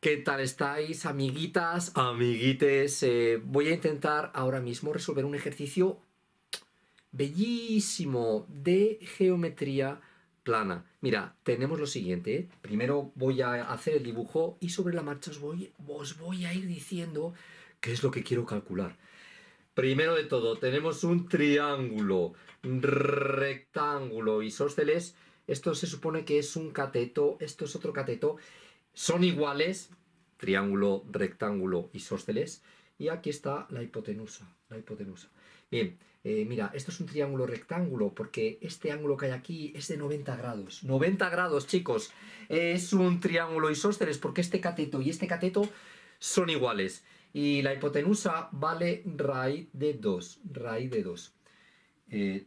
¿Qué tal estáis, amiguitas, amiguites? Voy a intentar ahora mismo resolver un ejercicio bellísimo de geometría plana. Mira, tenemos lo siguiente, ¿eh? Primero voy a hacer el dibujo y sobre la marcha os voy a ir diciendo qué es lo que quiero calcular. Primero de todo, tenemos un triángulo, rectángulo, isósceles. Esto se supone que es un cateto, esto es otro cateto. Son iguales, triángulo, rectángulo, isósceles. Y aquí está la hipotenusa, Bien, mira, esto es un triángulo rectángulo porque este ángulo que hay aquí es de 90 grados. 90 grados, chicos. Es un triángulo isósceles porque este cateto y este cateto son iguales. Y la hipotenusa vale raíz de 2,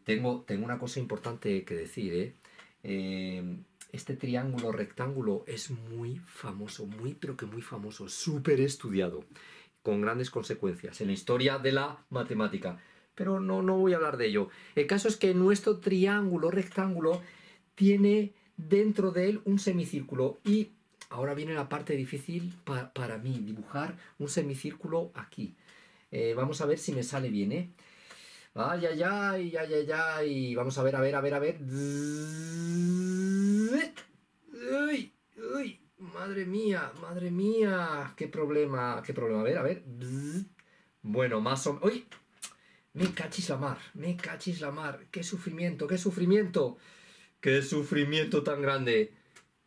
tengo una cosa importante que decir, ¿eh? Este triángulo rectángulo es muy famoso, pero que muy famoso, súper estudiado, con grandes consecuencias en la historia de la matemática. Pero no voy a hablar de ello. El caso es que nuestro triángulo rectángulo tiene dentro de él un semicírculo. Y ahora viene la parte difícil para mí, dibujar un semicírculo aquí. Vamos a ver si me sale bien, ¿eh? Ay, ay, ay, ay, ay, ay. Vamos a ver, a ver. ¡Uy! ¡Uy! ¡Madre mía! ¡Madre mía! ¡Qué problema! A ver. Bueno, más o menos. ¡Uy! ¡Me cachis la mar! ¡Qué sufrimiento! ¡Qué sufrimiento tan grande!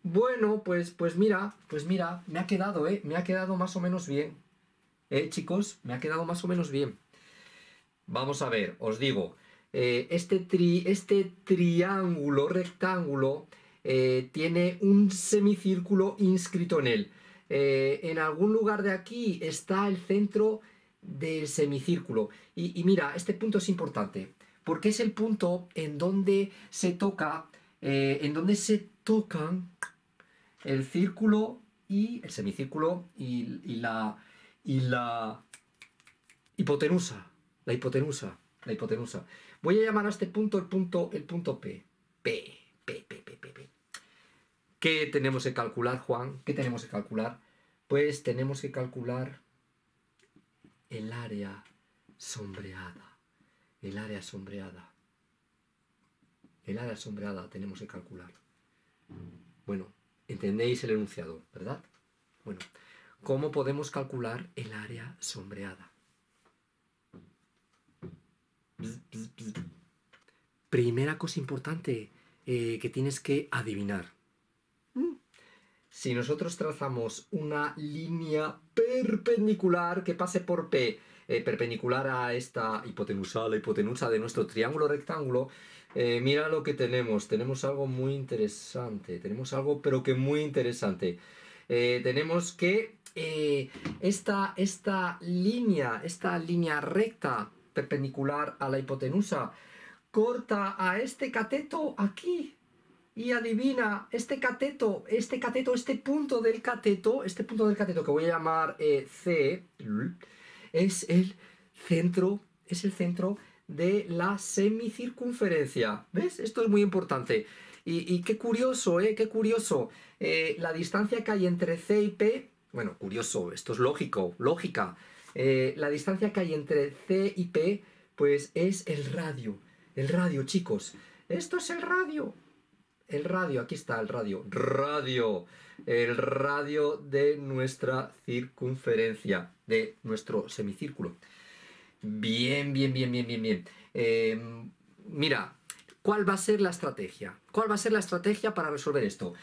Bueno, pues mira, me ha quedado, ¿eh? Me ha quedado más o menos bien. Chicos, me ha quedado más o menos bien. Vamos a ver, os digo, este triángulo rectángulo tiene un semicírculo inscrito en él. En algún lugar de aquí está el centro del semicírculo. Y mira, este punto es importante, porque es el punto en donde se toca, en donde se tocan el círculo y el semicírculo y la hipotenusa. La hipotenusa. Voy a llamar a este punto el punto P. P. ¿Qué tenemos que calcular, Juan? ¿Qué tenemos que calcular? Pues tenemos que calcular el área sombreada. Tenemos que calcular. Bueno, entendéis el enunciado, ¿verdad? Bueno, ¿cómo podemos calcular el área sombreada? Primera cosa importante que tienes que adivinar. Si nosotros trazamos una línea perpendicular que pase por P, perpendicular a esta hipotenusa, la hipotenusa de nuestro triángulo rectángulo, mira lo que tenemos. Tenemos algo muy interesante. Tenemos que esta línea recta perpendicular a la hipotenusa corta a este cateto aquí y adivina este punto del cateto que voy a llamar C, es el centro de la semicircunferencia. ¿Ves? Esto es muy importante y qué curioso, la distancia que hay entre C y P, bueno, curioso, esto es lógico, lógica. La distancia que hay entre C y P, pues es el radio. Chicos. Esto es el radio. Aquí está el radio. El radio de nuestra circunferencia, de nuestro semicírculo. Bien. Mira, ¿cuál va a ser la estrategia? Para resolver esto?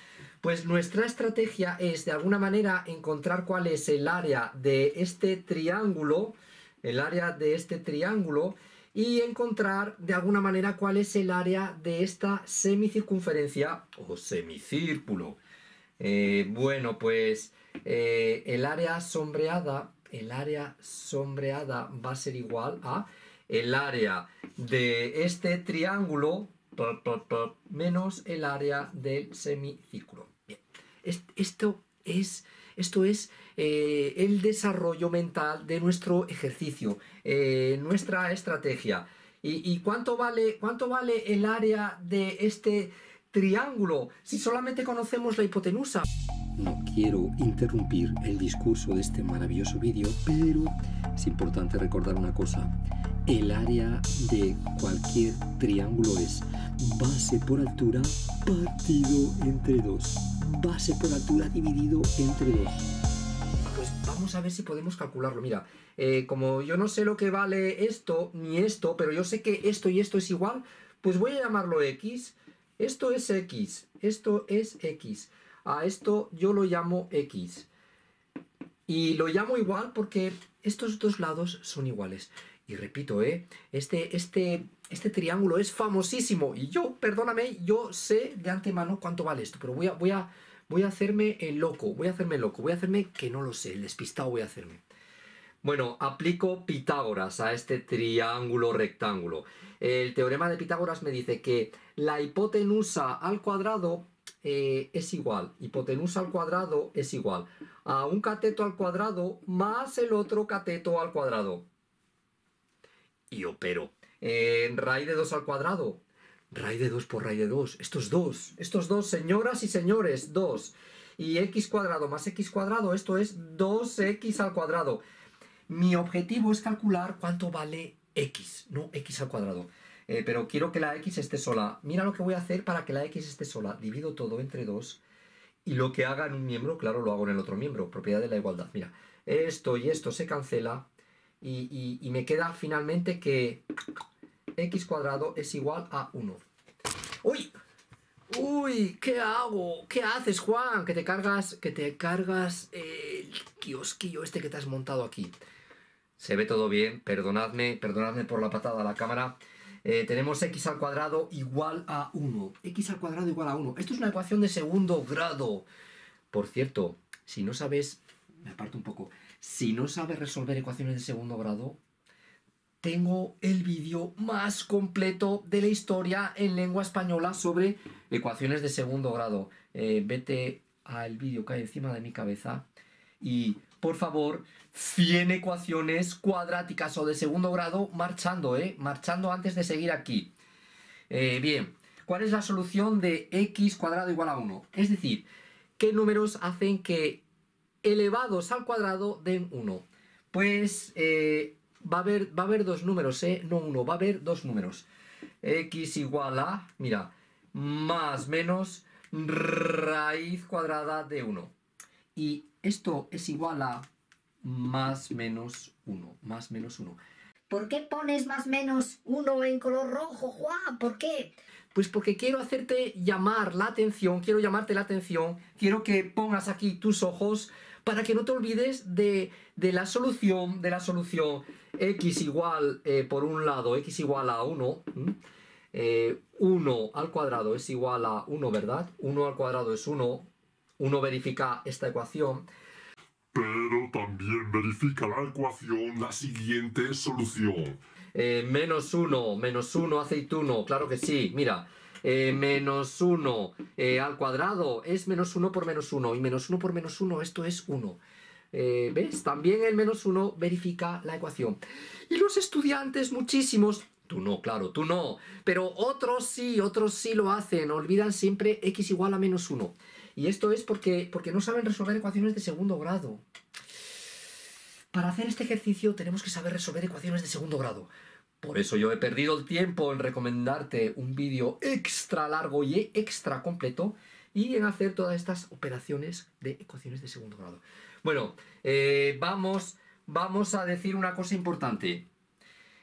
Pues nuestra estrategia es, de alguna manera, encontrar cuál es el área de este triángulo, y encontrar, de alguna manera, cuál es el área de esta semicircunferencia o semicírculo. Bueno, pues el área sombreada va a ser igual a el área de este triángulo menos el área del semicírculo. Bien. Esto es el desarrollo mental de nuestro ejercicio, nuestra estrategia. ¿Y cuánto vale el área de este triángulo, si solamente conocemos la hipotenusa. No quiero interrumpir el discurso de este maravilloso vídeo, pero es importante recordar una cosa. El área de cualquier triángulo es base por altura partido entre 2. Base por altura dividido entre 2. Pues vamos a ver si podemos calcularlo. Mira, como yo no sé lo que vale esto ni esto, pero yo sé que esto y esto es igual, pues voy a llamarlo X. Esto es X, esto es X. A esto yo lo llamo X. Y lo llamo igual porque estos dos lados son iguales. Y repito, este triángulo es famosísimo. Y yo, perdóname, yo sé de antemano cuánto vale esto, pero voy a hacerme el loco, voy a hacerme que no lo sé, el despistado voy a hacerme. Bueno, aplico Pitágoras a este triángulo rectángulo. El teorema de Pitágoras me dice que la hipotenusa al cuadrado es igual, hipotenusa al cuadrado es igual a un cateto al cuadrado más el otro cateto al cuadrado. Y opero raíz de 2 al cuadrado, raíz de 2 por raíz de 2, estos dos, señoras y señores, 2. Y x cuadrado más x cuadrado, esto es 2x al cuadrado. Mi objetivo es calcular cuánto vale x, no x al cuadrado. Pero quiero que la x esté sola. Mira lo que voy a hacer para que la x esté sola. Divido todo entre 2 y lo que haga en un miembro, claro, lo hago en el otro miembro. Propiedad de la igualdad. Mira, esto y esto se cancela y me queda finalmente que x cuadrado es igual a 1. ¡Uy! ¡Uy! ¿Qué hago? ¿Qué haces, Juan? Que te cargas el kiosquillo este que te has montado aquí. Se ve todo bien. Perdonadme por la patada a la cámara. Tenemos x al cuadrado igual a 1. X al cuadrado igual a 1. Esto es una ecuación de segundo grado. Por cierto, si no sabes... Me aparto un poco. Si no sabes resolver ecuaciones de segundo grado, tengo el vídeo más completo de la historia en lengua española sobre ecuaciones de segundo grado. Vete al vídeo que hay encima de mi cabeza y... Por favor, 100 ecuaciones cuadráticas o de segundo grado marchando, marchando antes de seguir aquí. Bien, ¿cuál es la solución de x cuadrado igual a 1? Es decir, ¿qué números hacen que elevados al cuadrado den 1? Pues va a haber dos números, no uno, va a haber dos números. X igual a, mira, más menos raíz cuadrada de 1. Y esto es igual a más menos 1, más menos 1. ¿Por qué pones más menos 1 en color rojo, Juan? ¿Por qué? Pues porque quiero hacerte llamar la atención, quiero llamarte la atención, quiero que pongas aquí tus ojos para que no te olvides de la solución x igual, por un lado, x igual a 1, 1 al cuadrado es igual a 1, ¿verdad? 1 al cuadrado es 1. Uno verifica esta ecuación. Pero también verifica la ecuación, la siguiente solución. Menos 1, aceituno, claro que sí, mira. Menos 1 al cuadrado es menos 1 por menos 1. Y menos 1 por menos 1, esto es 1. ¿Ves? También el menos 1 verifica la ecuación. Y los estudiantes, muchísimos... Tú no, claro, tú no. Pero otros sí lo hacen. Olvidan siempre x igual a menos 1. Y esto es porque no saben resolver ecuaciones de segundo grado. Para hacer este ejercicio tenemos que saber resolver ecuaciones de segundo grado. Por eso yo he perdido el tiempo en recomendarte un vídeo extra largo y extra completo y en hacer todas estas operaciones de ecuaciones de segundo grado. Bueno, vamos a decir una cosa importante.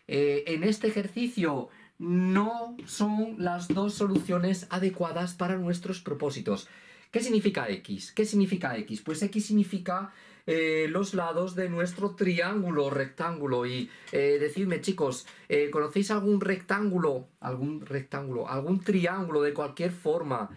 En este ejercicio... no son las dos soluciones adecuadas para nuestros propósitos. ¿Qué significa X? ¿Qué significa X? Pues X significa los lados de nuestro triángulo rectángulo. Y decidme, chicos, ¿conocéis algún triángulo de cualquier forma,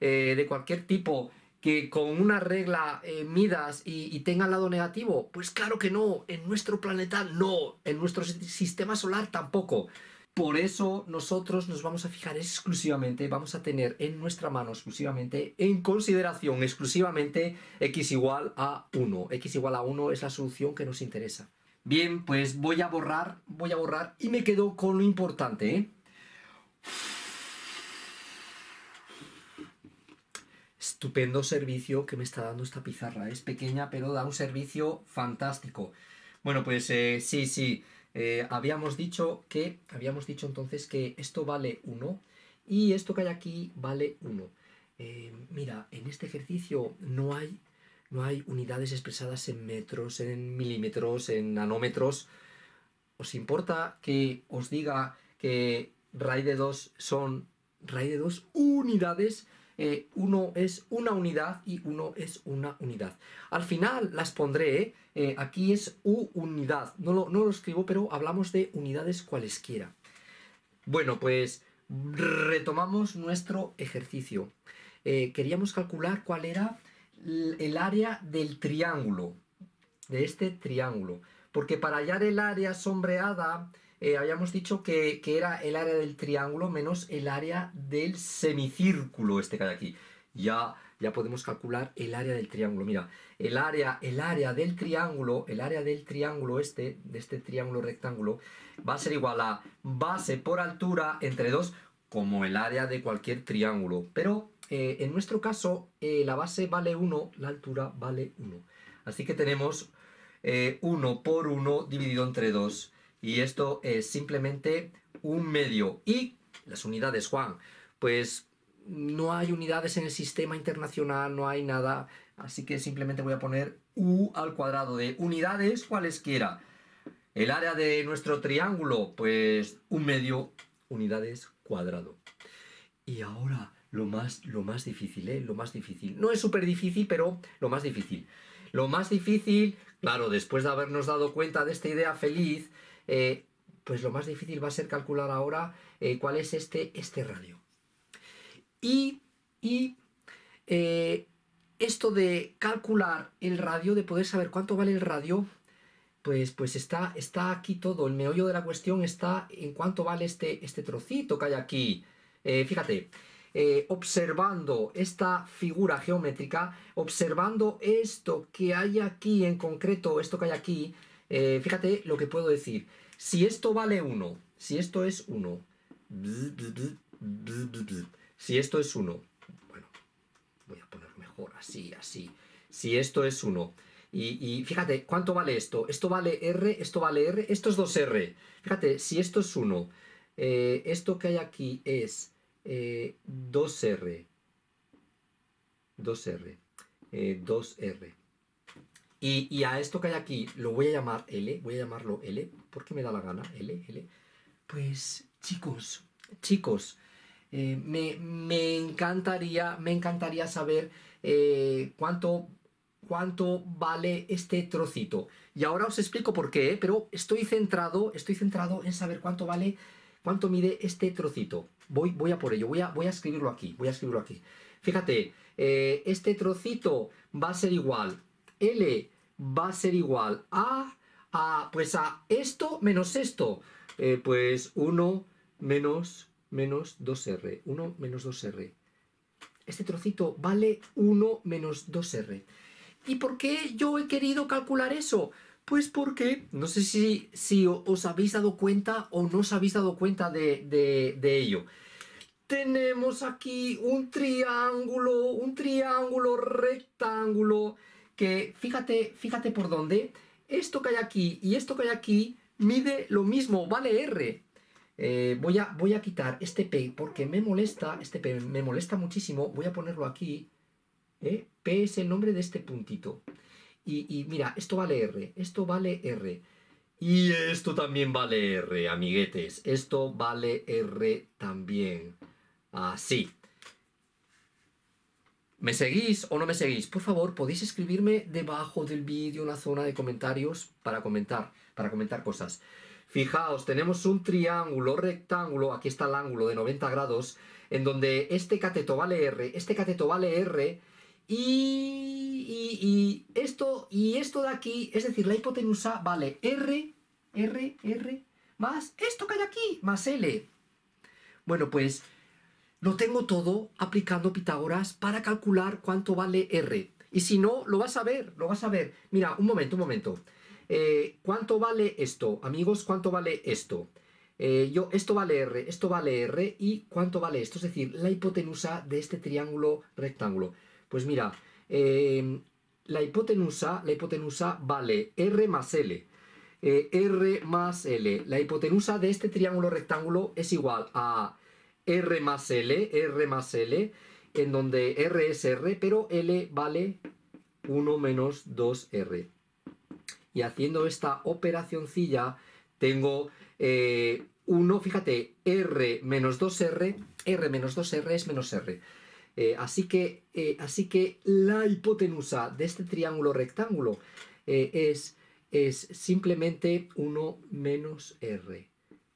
de cualquier tipo, que con una regla midas y tenga lado negativo? Pues claro que no, en nuestro planeta no, en nuestro sistema solar tampoco. Por eso nosotros nos vamos a fijar exclusivamente, vamos a tener en nuestra mano exclusivamente, en consideración exclusivamente, x igual a 1. X igual a 1 es la solución que nos interesa. Bien, pues voy a borrar y me quedo con lo importante, estupendo servicio que me está dando esta pizarra. Es pequeña, pero da un servicio fantástico. Bueno, pues sí. Habíamos dicho entonces que esto vale 1 y esto que hay aquí vale 1. Mira, en este ejercicio no hay unidades expresadas en metros, en milímetros, en nanómetros. ¿Os importa que os diga que raíz de 2 son raíz de 2 unidades? 1 es una unidad y 1 es una unidad. Al final las pondré, aquí es unidad. No lo escribo, pero hablamos de unidades cualesquiera. Bueno, pues retomamos nuestro ejercicio. Queríamos calcular cuál era el área del triángulo, de este triángulo. Porque para hallar el área sombreada, habíamos dicho que era el área del triángulo menos el área del semicírculo este que hay aquí. Ya podemos calcular el área del triángulo. Mira, el área del triángulo este, de este triángulo rectángulo, va a ser igual a base por altura entre 2, como el área de cualquier triángulo. Pero en nuestro caso, la base vale 1, la altura vale 1. Así que tenemos 1 por 1 dividido entre 2. Y esto es simplemente un medio. Y las unidades, Juan, pues no hay unidades en el sistema internacional, no hay nada. Así que simplemente voy a poner u al cuadrado de unidades cualesquiera. El área de nuestro triángulo, pues un medio, unidades cuadrado. Y ahora lo más difícil, lo más difícil. No es súper difícil, pero lo más difícil. Lo más difícil, claro, después de habernos dado cuenta de esta idea feliz, pues lo más difícil va a ser calcular ahora cuál es este radio. Y esto de calcular el radio, de poder saber cuánto vale el radio, pues está aquí todo. El meollo de la cuestión está en cuánto vale este trocito que hay aquí. Fíjate, observando esta figura geométrica, observando esto que hay aquí en concreto, esto que hay aquí, fíjate lo que puedo decir. Si esto vale 1, si esto es 1, si esto es 1, bueno, voy a poner mejor así, si esto es 1, y fíjate, ¿cuánto vale esto? Esto vale R, esto vale R, esto es 2R. Fíjate, si esto es 1, esto que hay aquí es 2R. Y a esto que hay aquí lo voy a llamar L, voy a llamarlo L, porque me da la gana, L. Pues, chicos, me encantaría saber cuánto vale este trocito. Y ahora os explico por qué, pero estoy centrado en saber cuánto mide este trocito. Voy a por ello, voy a escribirlo aquí, Fíjate, este trocito va a ser igual... L va a ser igual a esto menos esto. Pues 1 menos 2R. 1 menos 2R. Este trocito vale 1 menos 2R. ¿Y por qué yo he querido calcular eso? Pues porque, no sé si os habéis dado cuenta o no os habéis dado cuenta de ello. Tenemos aquí un triángulo rectángulo. Que fíjate por dónde, esto que hay aquí y esto que hay aquí mide lo mismo, vale R. Voy a quitar este P porque me molesta, muchísimo, voy a ponerlo aquí, P es el nombre de este puntito. Y mira, esto vale R, y esto también vale R, amiguetes, esto vale R también, así. ¿Me seguís o no me seguís? Por favor, podéis escribirme debajo del vídeo en la zona de comentarios para comentar cosas. Fijaos, tenemos un triángulo rectángulo, aquí está el ángulo de 90 grados, en donde este cateto vale R, y esto de aquí, es decir, la hipotenusa vale R, más esto que hay aquí, más L. Bueno, pues... lo tengo todo aplicando Pitágoras para calcular cuánto vale R. Y si no, lo vas a ver. Mira, un momento. ¿Cuánto vale esto? Amigos, ¿cuánto vale esto? Esto vale R. ¿Y cuánto vale esto? Es decir, la hipotenusa de este triángulo rectángulo. Pues mira, la hipotenusa vale R más L. R más L. La hipotenusa de este triángulo rectángulo es igual a R más L, en donde R es R, pero L vale 1 menos 2R. Y haciendo esta operacioncilla tengo 1, fíjate, R menos 2R, R menos 2R es menos R. Así que la hipotenusa de este triángulo rectángulo es simplemente 1 menos R.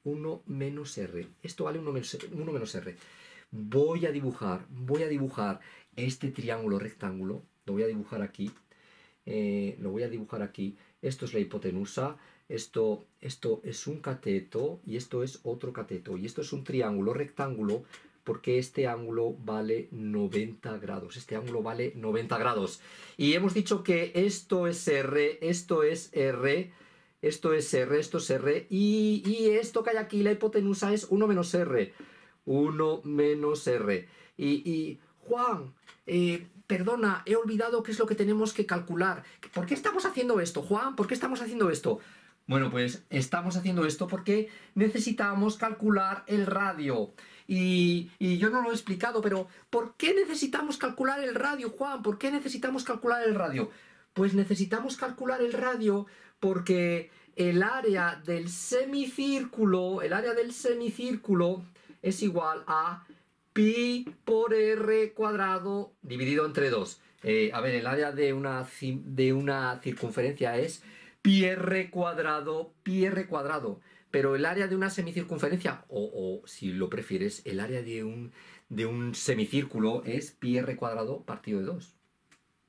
1 menos R. Esto vale 1 menos R. Voy a dibujar este triángulo rectángulo. Lo voy a dibujar aquí. Esto es la hipotenusa. Esto es un cateto y esto es otro cateto. Y esto es un triángulo rectángulo porque este ángulo vale 90 grados. Este ángulo vale 90 grados. Y hemos dicho que esto es R, esto es R, esto es R, esto es R. Y esto que hay aquí, la hipotenusa, es 1 menos R. 1 menos R. Y Juan, perdona, he olvidado qué es lo que tenemos que calcular. ¿Por qué estamos haciendo esto, Juan? ¿Por qué estamos haciendo esto? Bueno, pues estamos haciendo esto porque necesitamos calcular el radio. Y yo no lo he explicado, pero ¿por qué necesitamos calcular el radio, Juan? ¿Por qué necesitamos calcular el radio? Pues necesitamos calcular el radio porque el área del semicírculo es igual a pi por r cuadrado dividido entre 2. A ver, el área de una circunferencia es pi r cuadrado, pero el área de una semicircunferencia, o si lo prefieres, el área de un semicírculo es pi r cuadrado partido de 2.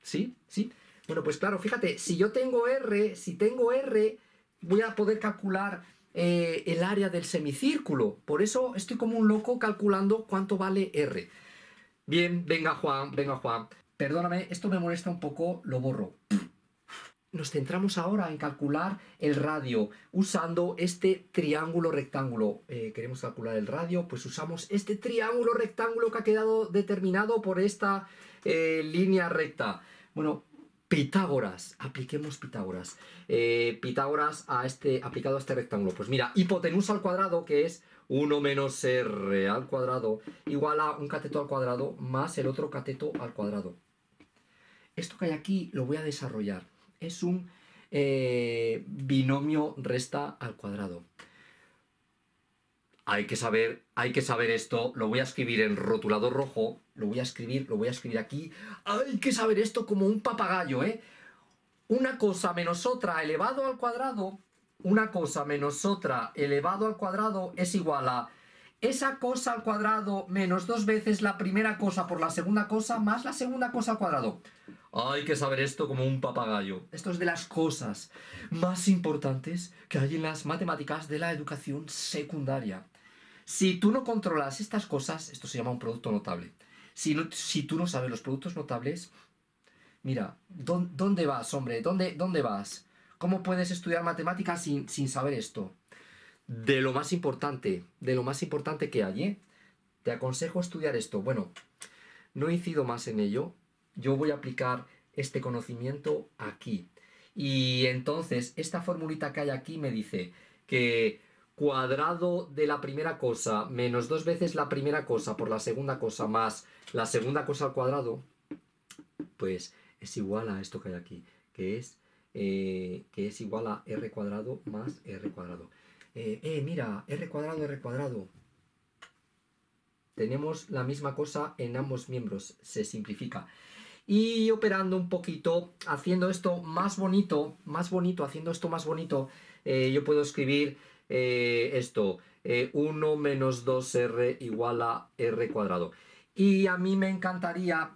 ¿Sí? ¿Sí? Bueno, pues claro, fíjate, si tengo r, voy a poder calcular el área del semicírculo. Por eso estoy como un loco calculando cuánto vale R. Bien, venga Juan. Perdóname, esto me molesta un poco, lo borro. Nos centramos ahora en calcular el radio usando este triángulo rectángulo. Queremos calcular el radio, pues usamos este triángulo rectángulo que ha quedado determinado por esta línea recta. Bueno, Pitágoras, apliquemos Pitágoras. Aplicado a este rectángulo. Pues mira, hipotenusa al cuadrado, que es 1 menos R al cuadrado, igual a un cateto al cuadrado más el otro cateto al cuadrado. Esto que hay aquí lo voy a desarrollar. Es un binomio resta al cuadrado. Hay que saber esto, lo voy a escribir en rotulador rojo, lo voy a escribir aquí. Hay que saber esto como un papagayo, ¿eh? Una cosa menos otra elevado al cuadrado, es igual a esa cosa al cuadrado menos 2 veces la primera cosa por la segunda cosa más la segunda cosa al cuadrado. Hay que saber esto como un papagayo. Esto es de las cosas más importantes que hay en las matemáticas de la educación secundaria. Si tú no controlas estas cosas, esto se llama un producto notable. Si tú no sabes los productos notables, mira, ¿dónde vas, hombre? ¿Dónde vas? ¿Cómo puedes estudiar matemáticas sin saber esto? De lo más importante que hay, ¿eh? Te aconsejo estudiar esto. Bueno, no incido más en ello. Yo voy a aplicar este conocimiento aquí. Y entonces, esta formulita que hay aquí me dice que cuadrado de la primera cosa menos 2 veces la primera cosa por la segunda cosa más la segunda cosa al cuadrado, pues es igual a esto que hay aquí, que es igual a r cuadrado más r cuadrado. Mira, r cuadrado. Tenemos la misma cosa en ambos miembros, se simplifica. Y operando un poquito, haciendo esto más bonito, yo puedo escribir esto, 1 menos 2r igual a r cuadrado. Y a mí me encantaría,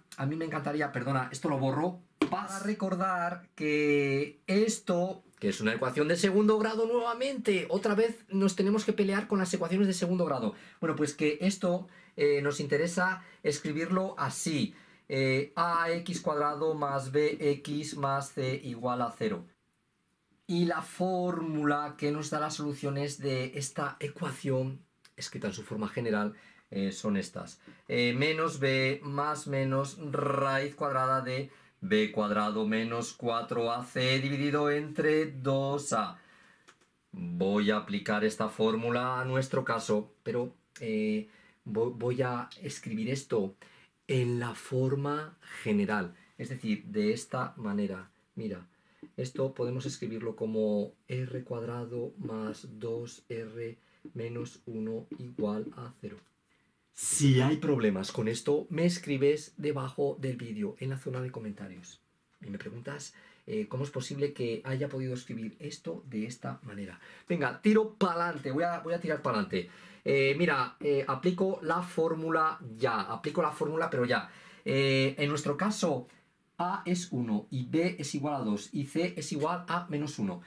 perdona, esto lo borro, para recordar que esto, que es una ecuación de segundo grado nuevamente, otra vez nos tenemos que pelear con las ecuaciones de segundo grado. Bueno, pues que esto nos interesa escribirlo así, ax cuadrado más bx más c igual a 0. Y la fórmula que nos da las soluciones de esta ecuación, escrita en su forma general, son estas. Menos b más menos raíz cuadrada de b cuadrado menos 4ac dividido entre 2a. Voy a aplicar esta fórmula a nuestro caso, pero voy a escribir esto en la forma general, es decir, de esta manera. Mira, esto podemos escribirlo como r cuadrado más 2r menos 1 igual a 0. Si hay problemas con esto, me escribes debajo del vídeo, en la zona de comentarios. Y me preguntas cómo es posible que haya podido escribir esto de esta manera. Venga, tiro para adelante, voy a tirar para adelante. Mira, aplico la fórmula ya, pero ya. En nuestro caso, a es 1 y b es igual a 2 y c es igual a menos 1.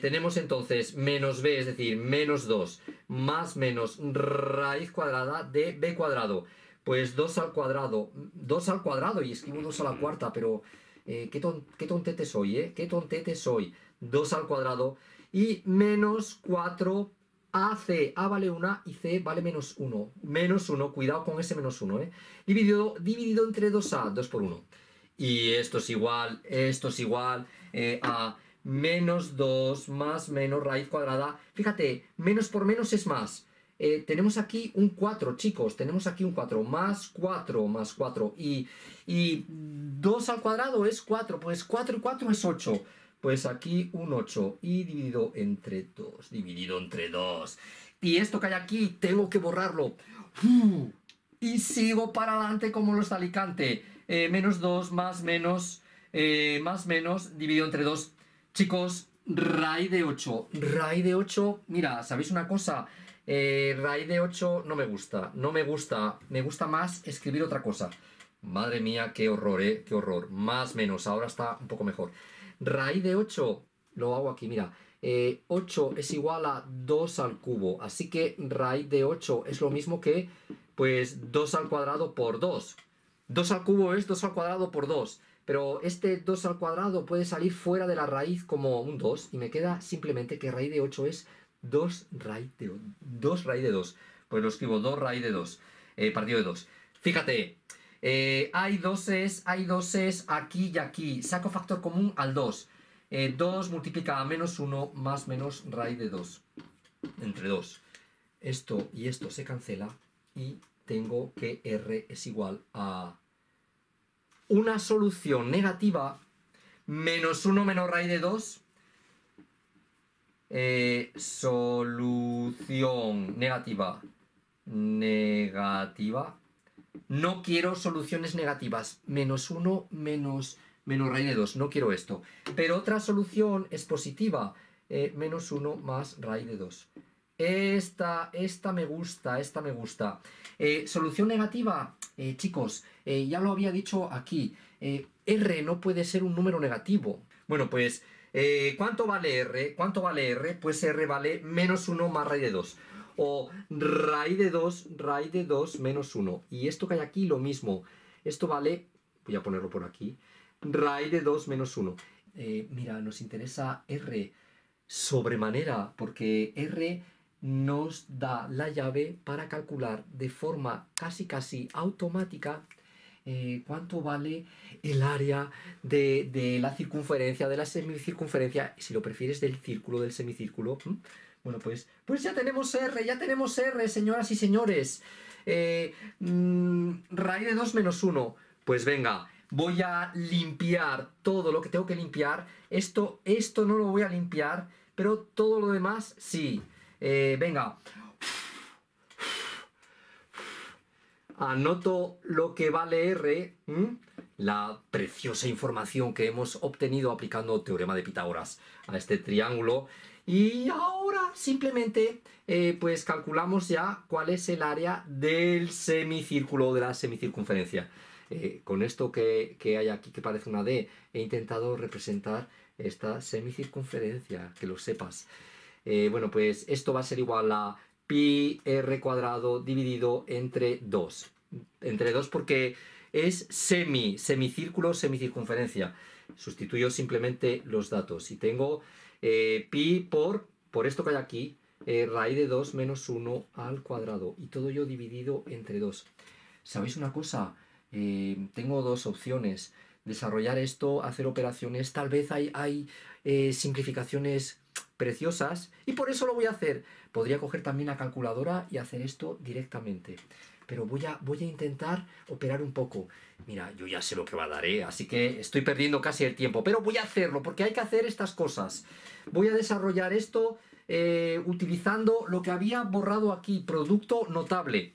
Tenemos entonces menos b, es decir, menos 2, más menos raíz cuadrada de b cuadrado. Pues 2 al cuadrado, y escribo 2 a la cuarta, pero qué tontete soy, qué tontete soy. 2 al cuadrado y menos 4 ac. A vale 1 y c vale menos 1. Menos 1, cuidado con ese menos 1, dividido entre 2a, 2 por 1. Y esto es igual a menos 2 más menos raíz cuadrada. Fíjate, menos por menos es más. Tenemos aquí un 4, chicos, tenemos aquí un 4, más 4, más 4. Y 2 al cuadrado es 4, pues 4 y 4 es 8. Pues aquí un 8 y dividido entre 2, Y esto que hay aquí tengo que borrarlo. Y sigo para adelante como los de Alicante. Menos 2 más menos, dividido entre 2. Chicos, raíz de 8. Raíz de 8, mira, ¿sabéis una cosa? Raíz de 8 no me gusta, me gusta más escribir otra cosa. Madre mía, qué horror, qué horror. Más menos, ahora está un poco mejor. Raíz de 8, lo hago aquí, mira. 8 es igual a 2 al cubo, así que raíz de 8 es lo mismo que, pues, 2 al cuadrado por 2. 2 al cubo es 2 al cuadrado por 2, pero este 2 al cuadrado puede salir fuera de la raíz como un 2 y me queda simplemente que raíz de 8 es 2 raíz de 2. Pues lo escribo 2 raíz de 2, partido de 2. Fíjate, hay doses aquí y aquí. Saco factor común al 2. 2 multiplica a menos 1 más menos raíz de 2. Entre 2. Esto y esto se cancela y tengo que r es igual a una solución negativa, menos 1 menos raíz de 2. Solución negativa. No quiero soluciones negativas. Menos 1 menos raíz de 2. No quiero esto. Pero otra solución es positiva. Menos 1 más raíz de 2. Esta me gusta, solución negativa, chicos, ya lo había dicho aquí, R no puede ser un número negativo. Bueno, pues, ¿cuánto vale R? Pues R vale menos 1 más raíz de 2. O raíz de 2 menos 1. Y esto que hay aquí, lo mismo. Esto vale, voy a ponerlo por aquí, raíz de 2 menos 1. Mira, nos interesa R sobremanera, porque R nos da la llave para calcular de forma casi automática cuánto vale el área de la circunferencia, de la semicircunferencia, si lo prefieres del círculo, del semicírculo. Bueno, pues ya tenemos R, señoras y señores. Raíz de 2 menos 1, pues venga, voy a limpiar todo lo que tengo que limpiar. Esto no lo voy a limpiar, pero todo lo demás sí. Venga, anoto lo que vale R, la preciosa información que hemos obtenido aplicando teorema de Pitágoras a este triángulo. Y ahora simplemente pues calculamos ya cuál es el área del semicírculo, de la semicircunferencia. Con esto que hay aquí, que parece una D, he intentado representar esta semicircunferencia, que lo sepas. Bueno, pues esto va a ser igual a pi r cuadrado dividido entre 2. Entre 2 porque es semicírculo, semicircunferencia. Sustituyo simplemente los datos y tengo pi por esto que hay aquí, raíz de 2 menos 1 al cuadrado, y todo ello dividido entre 2. ¿Sabéis una cosa? Tengo dos opciones. Desarrollar esto, hacer operaciones, tal vez hay simplificaciones preciosas, y por eso lo voy a hacer. Podría coger también la calculadora y hacer esto directamente, pero voy a intentar operar un poco. Mira, yo ya sé lo que va a dar, así que estoy perdiendo casi el tiempo, pero voy a hacerlo porque hay que hacer estas cosas. Voy a desarrollar esto utilizando lo que había borrado aquí, producto notable.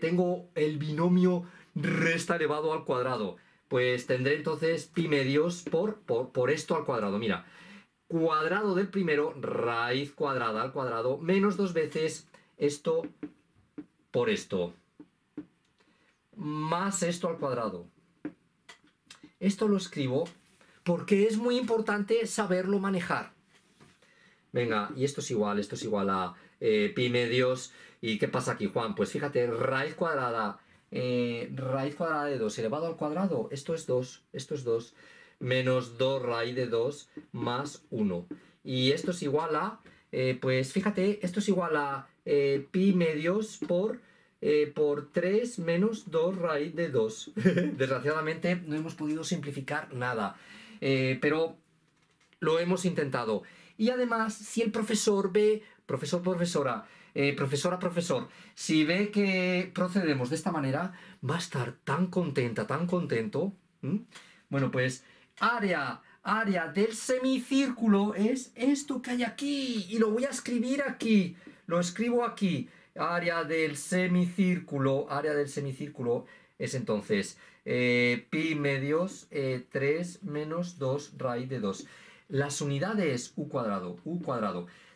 Tengo el binomio resta elevado al cuadrado, pues tendré entonces pi medios por esto al cuadrado. Mira, cuadrado del primero, raíz cuadrada al cuadrado, menos dos veces esto por esto, más esto al cuadrado. Esto lo escribo porque es muy importante saberlo manejar. Venga, y esto es igual a pi medios. ¿Y qué pasa aquí, Juan? Pues fíjate, raíz cuadrada de 2 elevado al cuadrado, esto es 2, menos 2 raíz de 2 más 1. Y esto es igual a, pues fíjate, esto es igual a pi medios por 3 menos 2 raíz de 2. Desgraciadamente no hemos podido simplificar nada, pero lo hemos intentado. Y además, si el profesor ve, profesor, si ve que procedemos de esta manera, va a estar tan contenta, tan contento. Bueno, pues área del semicírculo es esto que hay aquí, y lo voy a escribir aquí. Lo escribo aquí. Área del semicírculo es entonces pi medios 3 menos 2 raíz de 2. Las unidades u cuadrado.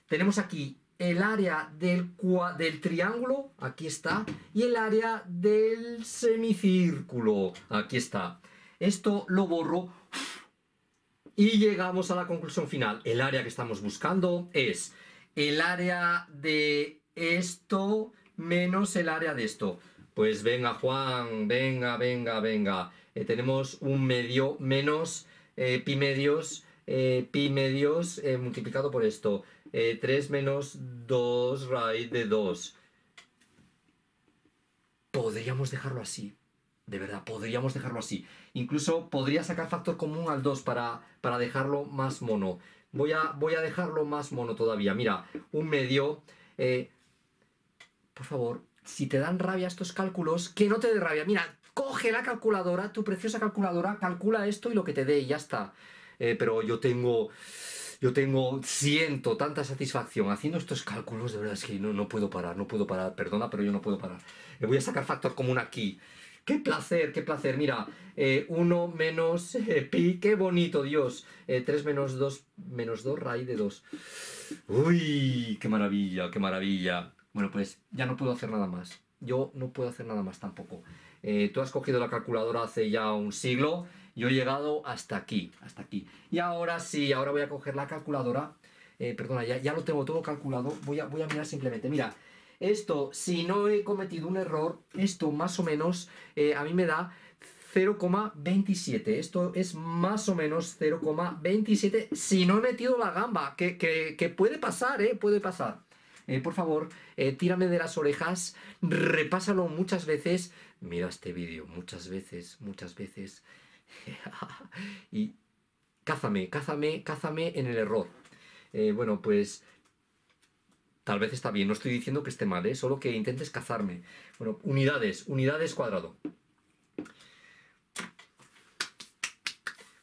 Tenemos aquí el área del triángulo, aquí está, y el área del semicírculo, aquí está. Esto lo borro y llegamos a la conclusión final. El área que estamos buscando es el área de esto menos el área de esto. Pues venga, Juan, venga. Tenemos un medio menos pi medios multiplicado por esto. 3 menos 2 raíz de 2. Podríamos dejarlo así. De verdad, podríamos dejarlo así. Incluso podría sacar factor común al 2 para dejarlo más mono. Voy a dejarlo más mono todavía. Mira, un medio. Por favor, si te dan rabia estos cálculos, que no te dé rabia. Mira, coge la calculadora, tu preciosa calculadora, calcula esto y lo que te dé y ya está. Pero siento tanta satisfacción haciendo estos cálculos, de verdad es que no puedo parar, perdona, pero yo no puedo parar. Voy a sacar factor común aquí. ¡Qué placer, qué placer! Mira, 1 menos pi, qué bonito, Dios. 3 menos 2 raíz de 2. ¡Uy! ¡Qué maravilla, qué maravilla! Bueno, pues ya no puedo hacer nada más. Yo no puedo hacer nada más tampoco. Tú has cogido la calculadora hace ya un siglo. Yo he llegado hasta aquí, Y ahora sí, ahora voy a coger la calculadora. Perdona, ya lo tengo todo calculado. Voy a mirar simplemente. Mira, esto, si no he cometido un error, esto más o menos a mí me da 0,27. Esto es más o menos 0,27 si no he metido la gamba, que puede pasar, puede pasar. Por favor, tírame de las orejas, repásalo muchas veces. Mira este vídeo muchas veces. Y cázame en el error. Bueno, pues tal vez está bien, no estoy diciendo que esté mal, solo que intentes cazarme. Bueno, unidades cuadrado.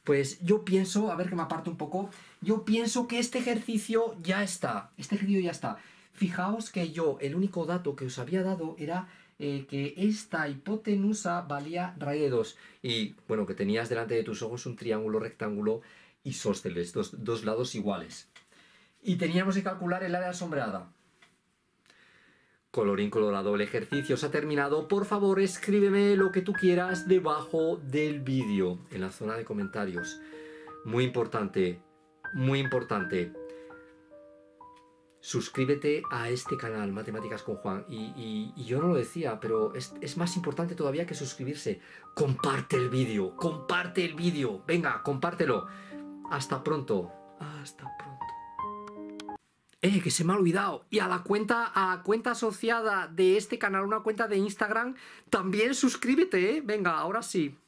Pues yo pienso, a ver que me aparto un poco, yo pienso que este ejercicio ya está. Fijaos que yo, el único dato que os había dado era que esta hipotenusa valía raíz de 2. Y, bueno, que tenías delante de tus ojos un triángulo rectángulo isósceles, dos lados iguales. Y teníamos que calcular el área asombrada. Colorín colorado, el ejercicio se ha terminado. Por favor, escríbeme lo que tú quieras debajo del vídeo, en la zona de comentarios. Muy importante, suscríbete a este canal, Matemáticas con Juan. Y yo no lo decía, pero es más importante todavía que suscribirse. Comparte el vídeo, venga, compártelo. Hasta pronto. que se me ha olvidado. Y a la cuenta asociada de este canal, una cuenta de Instagram, también suscríbete, venga, ahora sí.